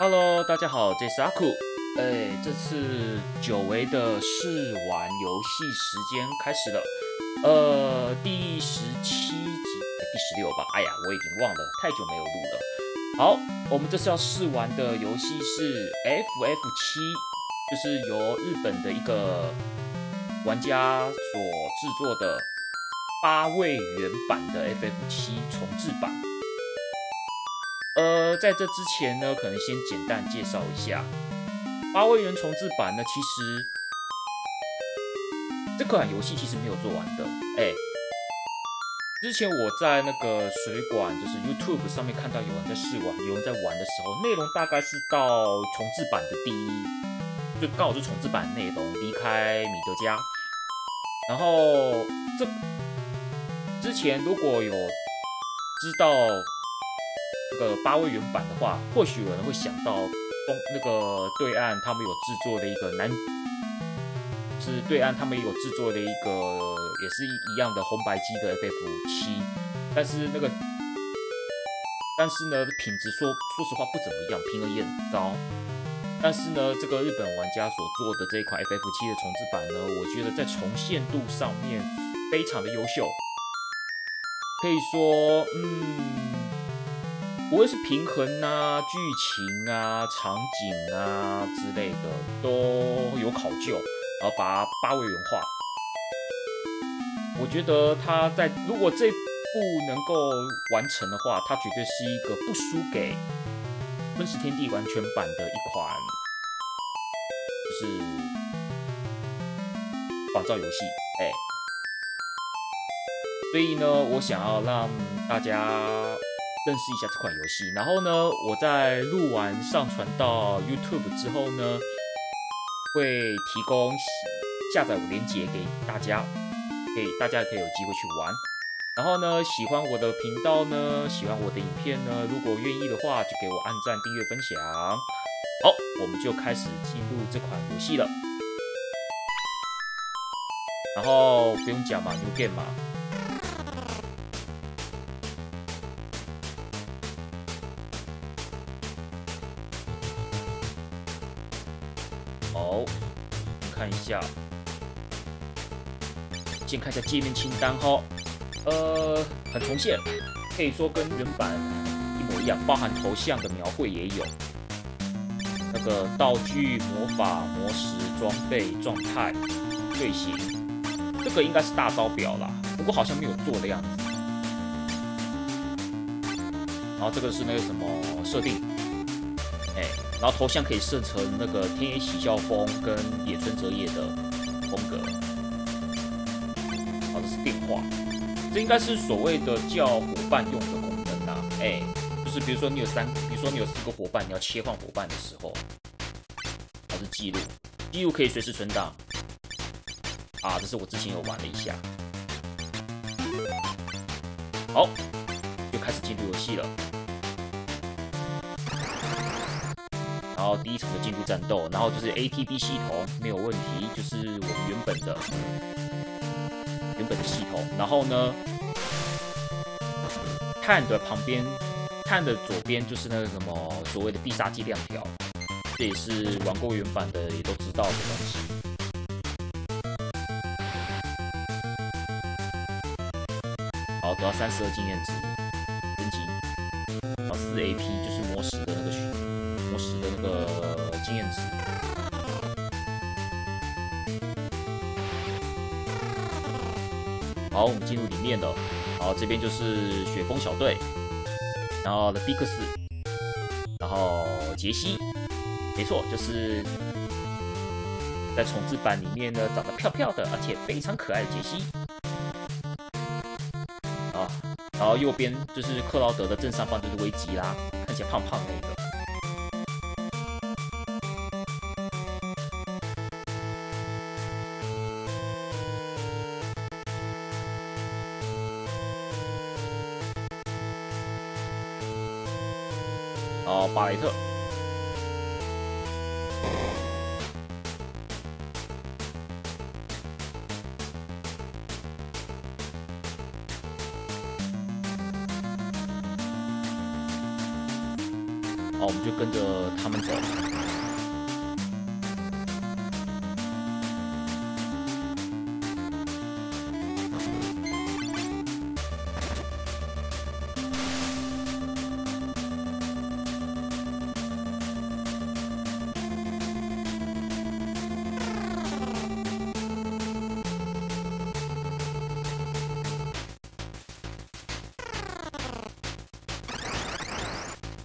Hello， 大家好，这是阿酷。这次久违的试玩游戏时间开始了。第17集，第16吧。哎呀，我已经忘了，太久没有录了。好，我们这次要试玩的游戏是 FF7，就是由日本的一个玩家所制作的8位原版的 FF7 重制版。在这之前呢，可能先简单介绍一下8位原重制版呢。其实这款游戏其实没有做完的。之前我在那个水管，就是 YouTube 上面看到有人在试玩，有人在玩的时候，内容大概是到重制版的就刚好是重制版内容离开米德家。然后这之前如果有知道这个8位原版的话，或许有人会想到那个对岸他们有制作的一个也是一样的红白机的 FF7， 但是呢品质说实话不怎么样，评论也很糟。但是呢，这个日本玩家所做的这一款 FF7 的重制版呢，我觉得在重现度上面非常的优秀，可以说无论是平衡啊、剧情啊、场景啊之类的，都有考究，然后把它8位原化。我觉得它如果这部能够完成的话，它绝对是一个不输给《吞食天地》完全版的一款，就是仿造游戏。所以呢，我想要让大家认识一下这款游戏。然后呢，我在录完上传到 YouTube 之后呢，会提供下载链接给大家，可以有机会去玩。然后呢，喜欢我的频道呢，喜欢我的影片呢，如果愿意的话，就给我按赞、订阅、分享。好，我们就开始进入这款游戏了。然后不用讲嘛，New Game 嘛。先看一下界面清单哈，很重现，可以说跟原版一模一样，包含头像的描绘也有，那个道具、魔法、魔石、装备、状态、队形，这个应该是大招表啦，不过好像没有做的样子。然后这个是那个什么设定，然后头像可以设成那个天野喜孝风跟野村哲也的风格。好，这是电话，这应该是所谓的叫伙伴用的功能啦。就是比如说你有4个伙伴，你要切换伙伴的时候，这是记录，记录可以随时存档。这是我之前有玩了一下。好，就开始进入游戏了。然后第一场就进入战斗，然后就是 ATB 系统没有问题，就是我们原本的系统。然后呢，看的左边就是那个什么所谓的必杀技亮条，这也是玩过原版的也都知道的东西。好，得到32经验值升级，然后4 AP 就是魔石的那个经验值。好，我们进入里面了。好，这边就是雪峰小队，然后 The Bix， 然后杰西，没错，就是在重制版里面呢长得漂漂的，而且非常可爱的杰西。啊，然后右边就是克劳德的正上方就是维吉啦，看起来胖胖那个。巴雷特，哦，我们就跟着他们走。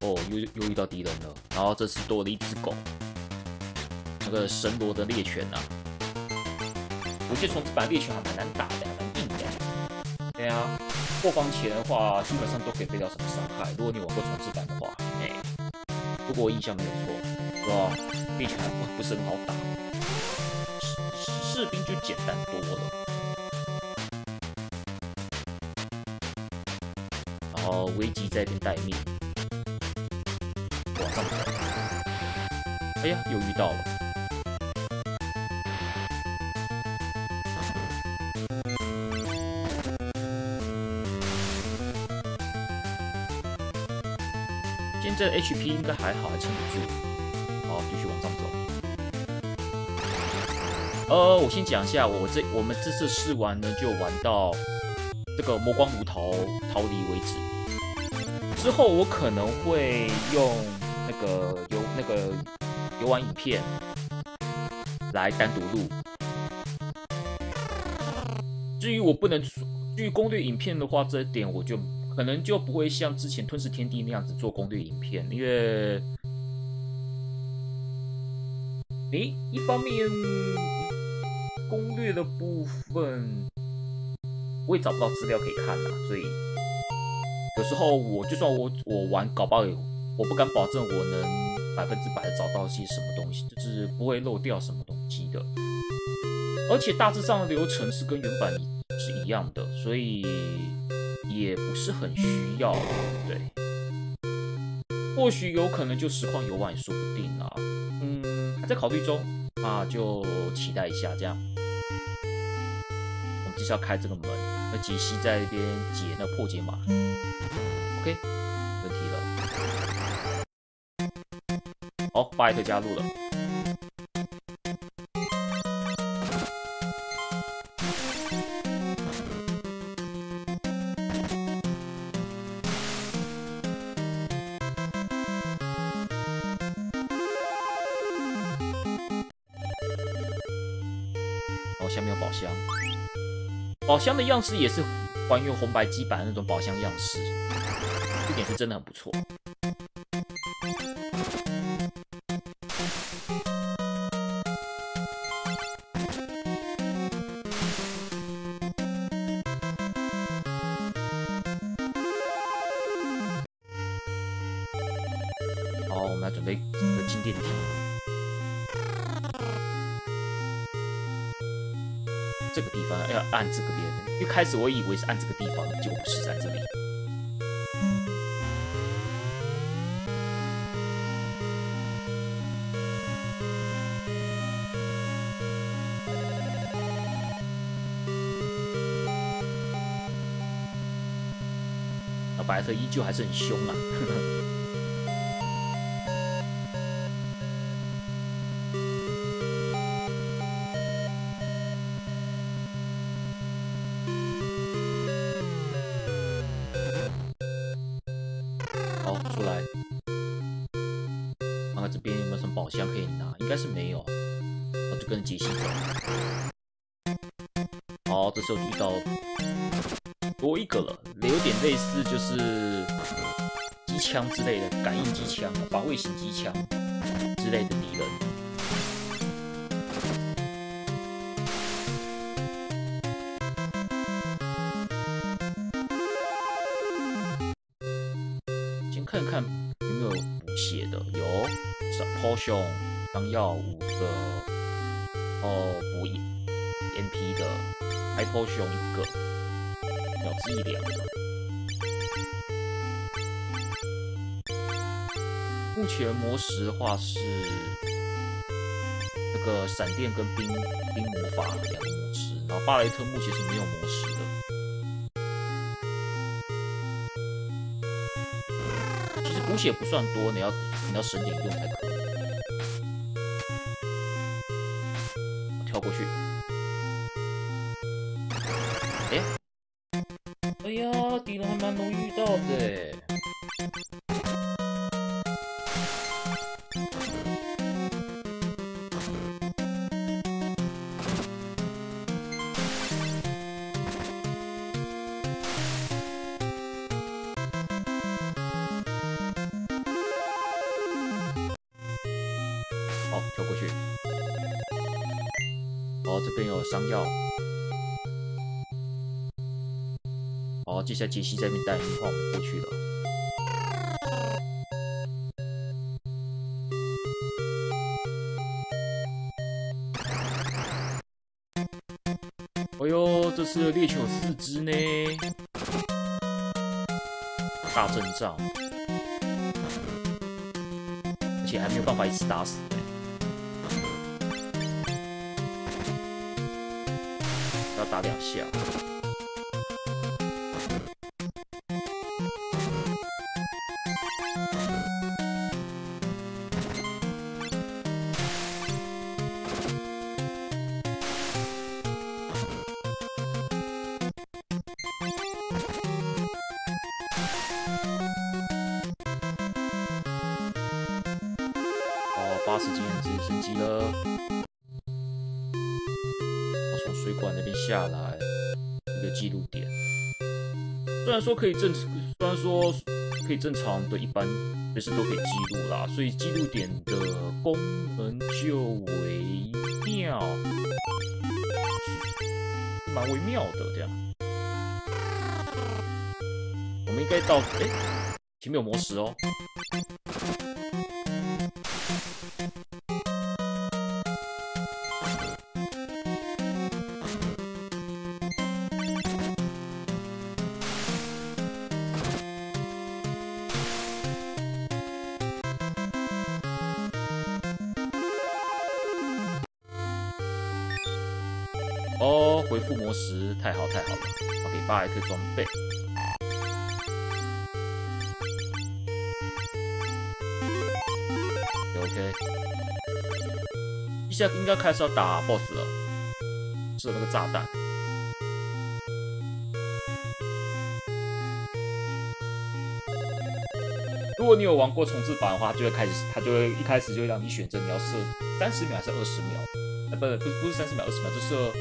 哦，又遇到敌人了，然后这次多了一只狗，那个神罗的猎犬啊，我记得从这版猎犬还蛮难打的，蛮硬的。对啊，破防前的话基本上都可以背到什么伤害。如果你玩过重置版的话，如果我印象没有错，是吧？猎犬不是很好打，士兵就简单多了。 然后危机在这边待命，往上跑。哎呀，又遇到了。现在 HP 应该还好，还撑得住。好，继续往上走。我先讲一下，我们这次试玩呢，就玩到。 这个魔光炉逃离为止，之后我可能会用那个游玩影片来单独录。至于攻略影片的话，这一点我就可能就不会像之前《吞噬天地》那样子做攻略影片，因为，一方面攻略的部分。 我也找不到资料可以看啦，所以有时候就算我玩，搞不好我不敢保证我能100%的找到些什么东西，就是不会漏掉什么东西的。而且大致上的流程是跟原版是一样的，所以也不是很需要。对，或许有可能就实况游玩也说不定啊，还在考虑中啊，就期待一下这样。 就是要开这个门，那杰西在那边解那破解码 ，OK， 没问题了。好，巴特加入了。哦，下面有宝箱。 宝箱的样式也是还原红白机版那种宝箱样式，这点是真的很不错。好，我们来准备进电梯。 这个地方要按这个边，一开始我以为是按这个地方，结果不是在这里。那白色依旧还是很凶啊！呵呵 宝箱可以拿，应该是没有，我就跟着杰西走。好，这时候就遇到多一个了，有点类似就是机枪之类的，感应机枪、防卫型机枪之类的敌人。先看看有没有补血的，有。 potion 当药5个，哦，补 MP 的，还 potion 1个，秒制1、2个。目前魔石的话是那个闪电跟冰魔法2个魔石，然后巴雷特目前是没有魔石的。其实补东西也不算多，你要省点用才打。跳过去。哎、欸，哎呀，敌人还蛮容易遇到的、欸。接下来杰西在那边带的话，我们过去了。哎呦，这次的猎犬有4只呢，大阵仗，而且还没有办法一次打死。 要打2下。 下来一个记录点，虽然说可以正常的一般随时都可以记录啦，所以记录点的功能就微妙，蛮微妙的这样。我们应该到前面有魔石哦。 太好了，我给爸一个装备。OK， 一下应该开始要打 BOSS 了，射那个炸弹。如果你有玩过重置版的话，它就会一开始让你选择你要射30秒还是20秒，不是30秒20秒，就射。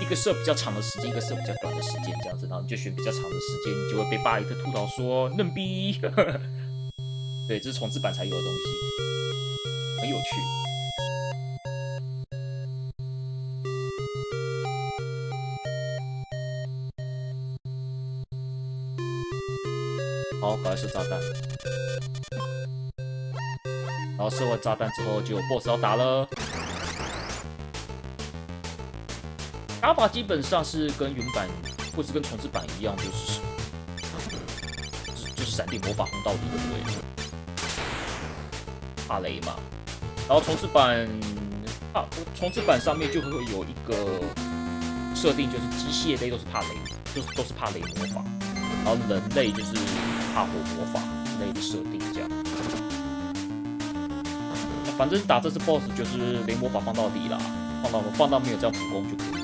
一个射比较长的时间，一个射比较短的时间，这样子，然后你就选比较长的时间，你就会被巴里特吐槽说嫩逼。对，这是重置版才有的东西，很有趣。好，赶快射炸弹。然后射完炸弹之后，就有 BOSS 要打了。 打法基本上是跟原版或是跟重置版一样，就是闪电魔法轰到底的位置，怕雷嘛。然后重置版上面就会有一个设定，就是机械类都是怕雷，都是怕雷魔法，然后人类就是怕火魔法之类的设定这样。反正打这次 BOSS 就是雷魔法放到底啦，放到没有这样普攻就可以。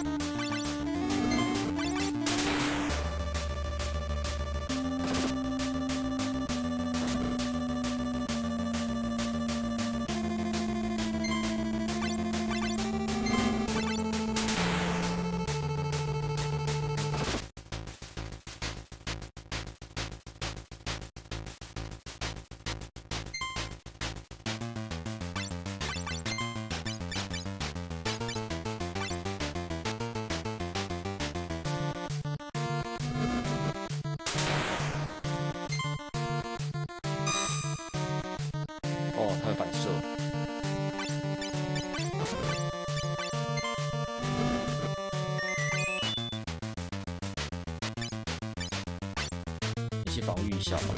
防御一下吧。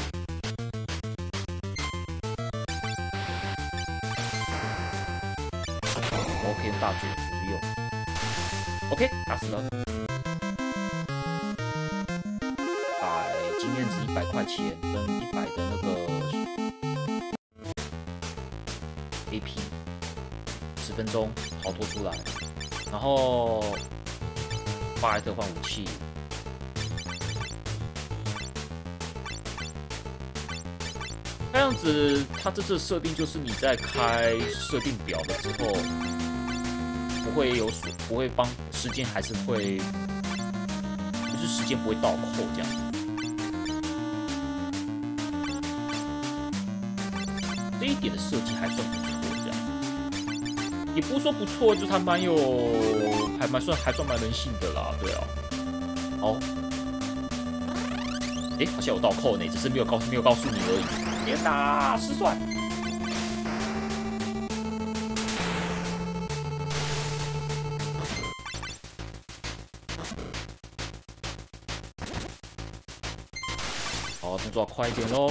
OK， 大绝不用。OK， 打死了。百经验值100块钱跟100的那个 AP， 10分钟逃脱出来，然后巴莱特换武器。 这样子，它这次设定就是你在开设定表的时候，不会帮时间还是会，就是时间不会倒扣这样子。这一点的设计还算不错，这样也不是说不错，就是它还算蛮人性的啦，对啊。好，好像有倒扣呢，只是没有告诉你而已。 别打失算，好，动作快一点喽！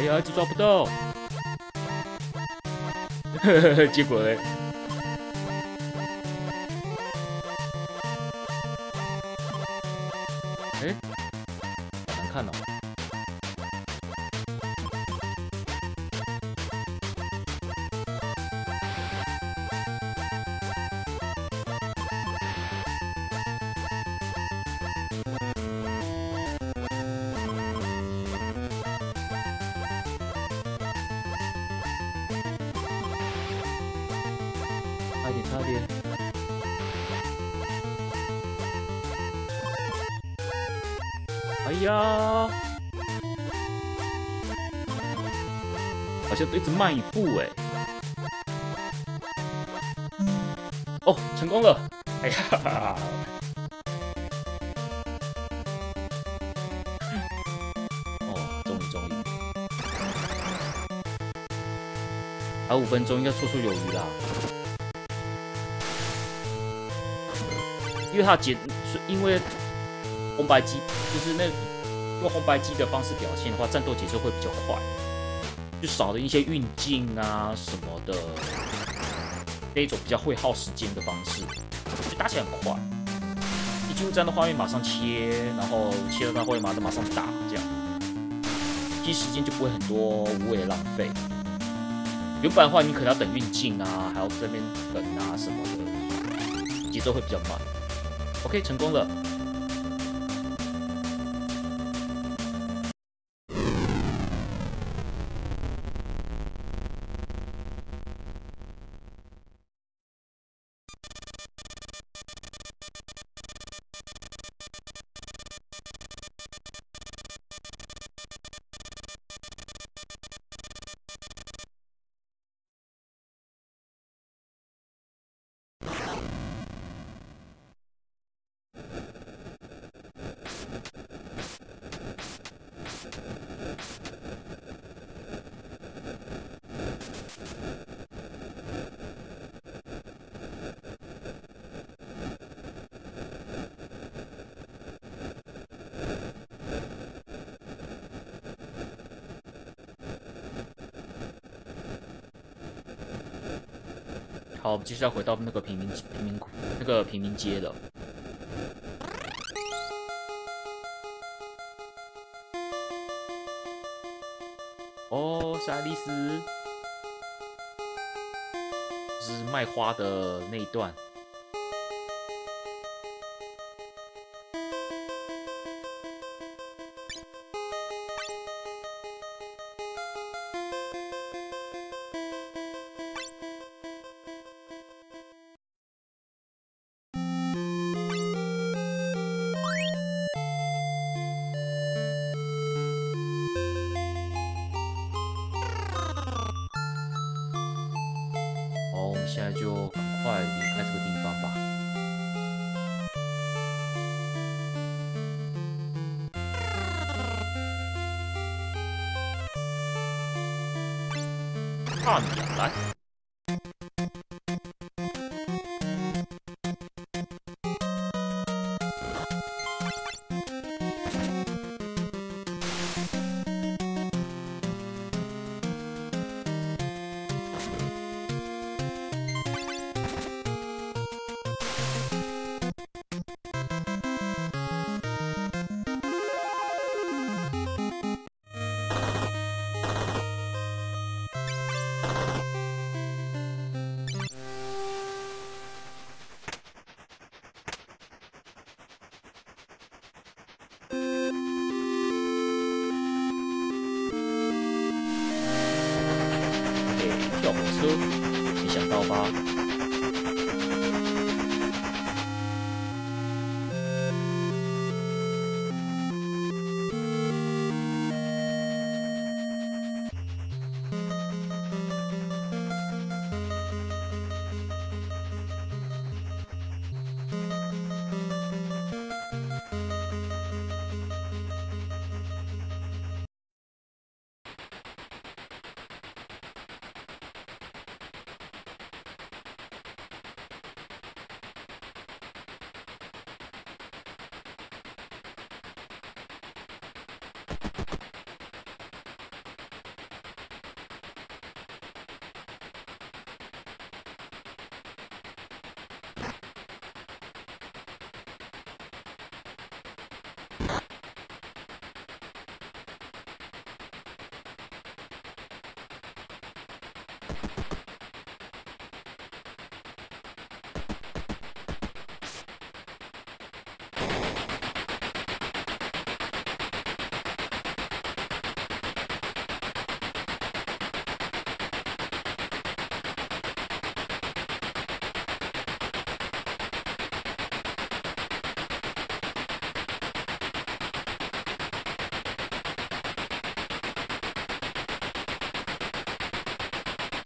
哎呀，一直抓不到，结果嘞，哎，好难看哦。一直慢一步哎，哦，成功了！哎呀，哦，终于，还5分钟应该绰绰有余啦，因为它红白机就是用红白机的方式表现的话，战斗节奏会比较快。 就少了一些运镜啊什么的，那一种比较会耗时间的方式，就打起来很快。一进入战斗画面马上切，然后切了那画面马上打，这样，其实时间就不会很多无谓的浪费。原本的话你可能要等运镜啊，还要这边等啊什么的，节奏会比较慢。OK， 成功了。好，我们继续要回到那个平民街了。哦，是爱丽丝，就是卖花的那一段。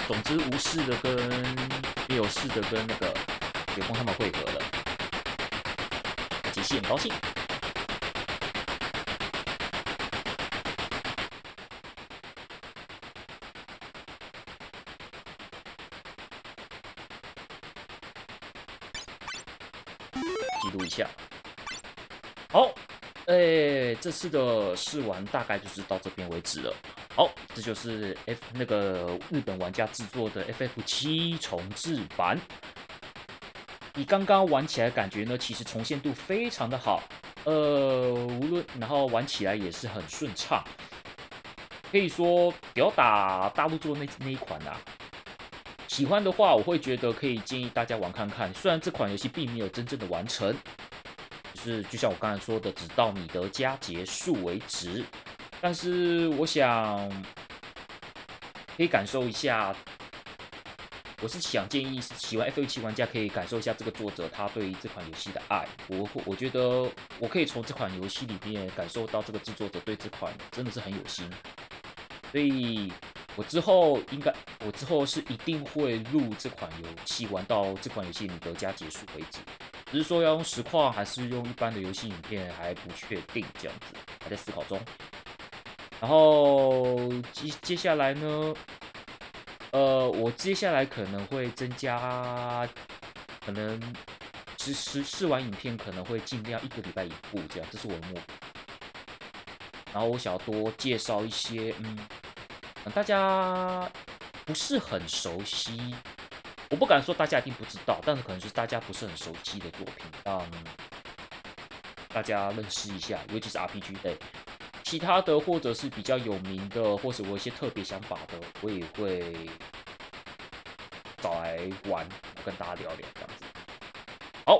总之，无视的跟也有事的跟那个员工他们会合了，杰西很高兴。记录一下。好，这次的试玩大概就是到这边为止了。 好，这就是 那个日本玩家制作的 FF7 重置版。以刚刚玩起来的感觉呢，其实重现度非常的好，无论然后玩起来也是很顺畅，可以说屌打大陆做那一款啊。喜欢的话，我会觉得可以建议大家玩看看，虽然这款游戏并没有真正的完成，就是就像我刚才说的，直到你的加结束为止。但是我想可以感受一下，我是想建议喜欢 FF7 玩家可以感受一下这个作者他对于这款游戏的爱。我觉得我可以从这款游戏里面感受到这个制作者对这款真的是很有心，所以。 我之后是一定会录这款游戏，玩到这款游戏你得加结束为止。只是说要用实况还是用一般的游戏影片还不确定，这样子还在思考中。然后接下来呢，我接下来可能会增加，可能试玩影片可能会尽量一个礼拜一部这样，这是我的目标。然后我想要多介绍一些，大家不是很熟悉，我不敢说大家一定不知道，但是可能就是大家不是很熟悉的作品，让大家认识一下，尤其是 RPG 类。其他的或者是比较有名的，或是我一些特别想法的，我也会找来玩，跟大家聊聊这样子。好，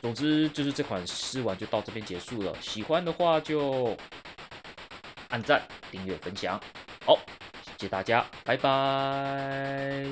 总之就是这款试玩就到这边结束了。喜欢的话就按赞、订阅、分享。好，谢谢大家，拜拜。